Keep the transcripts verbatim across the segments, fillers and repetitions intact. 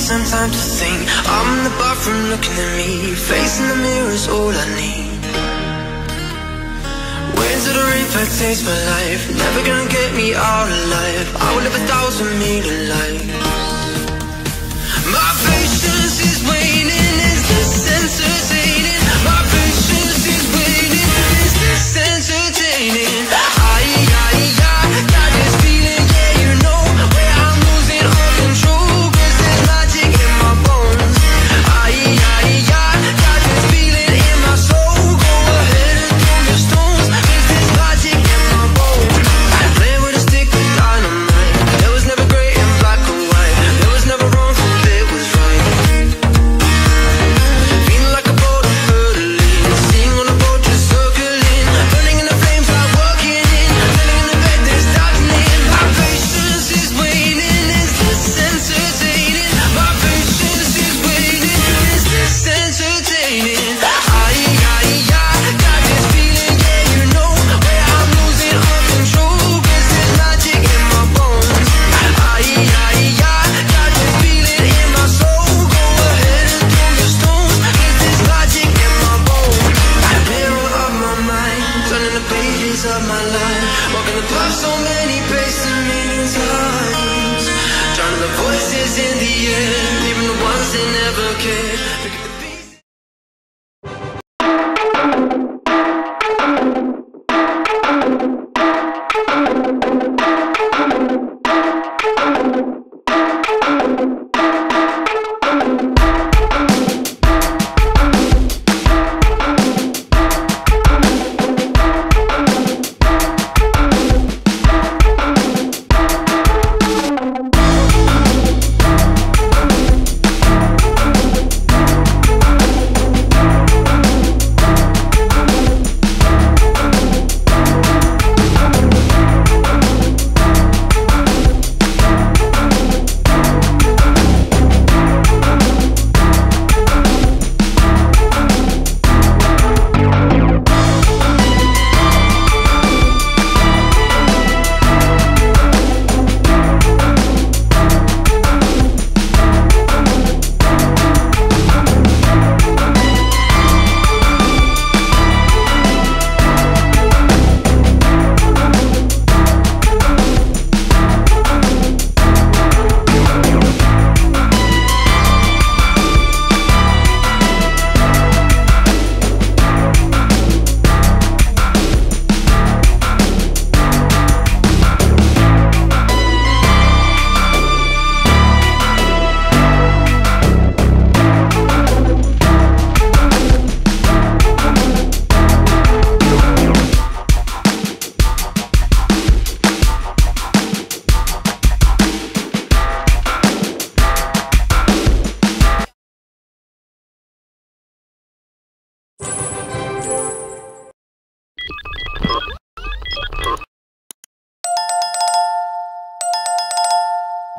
some time to think. I'm in the bathroom looking at me. Facing the mirror is all I need. Winds of the river taste my life. Never gonna get me out alive. I will live a thousand million lives. My patience is waning. Is this entertaining? My patience is waning. Is this entertaining? Aye, aye, aye. Got this feeling, yeah, you know, where I'm losing all control.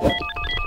What?